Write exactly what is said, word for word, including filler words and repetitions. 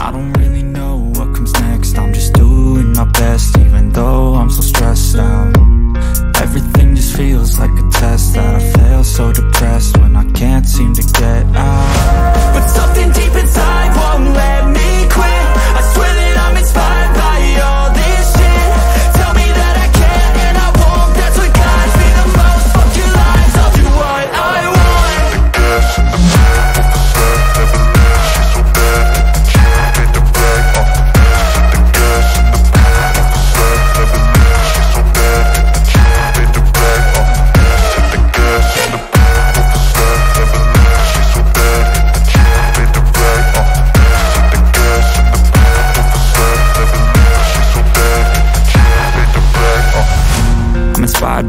I don't really know what comes next. I'm just doing my best, even though I'm so stressed out. Everything just feels like a test that I fail, so depressed when I can't seem to get out. But something deep inside won't let me quit. I swear that I'm inspired by all this shit. Tell me that I can't and I won't. That's what guides me the most. Fuck your lies, I'll do what I want. I'm inspired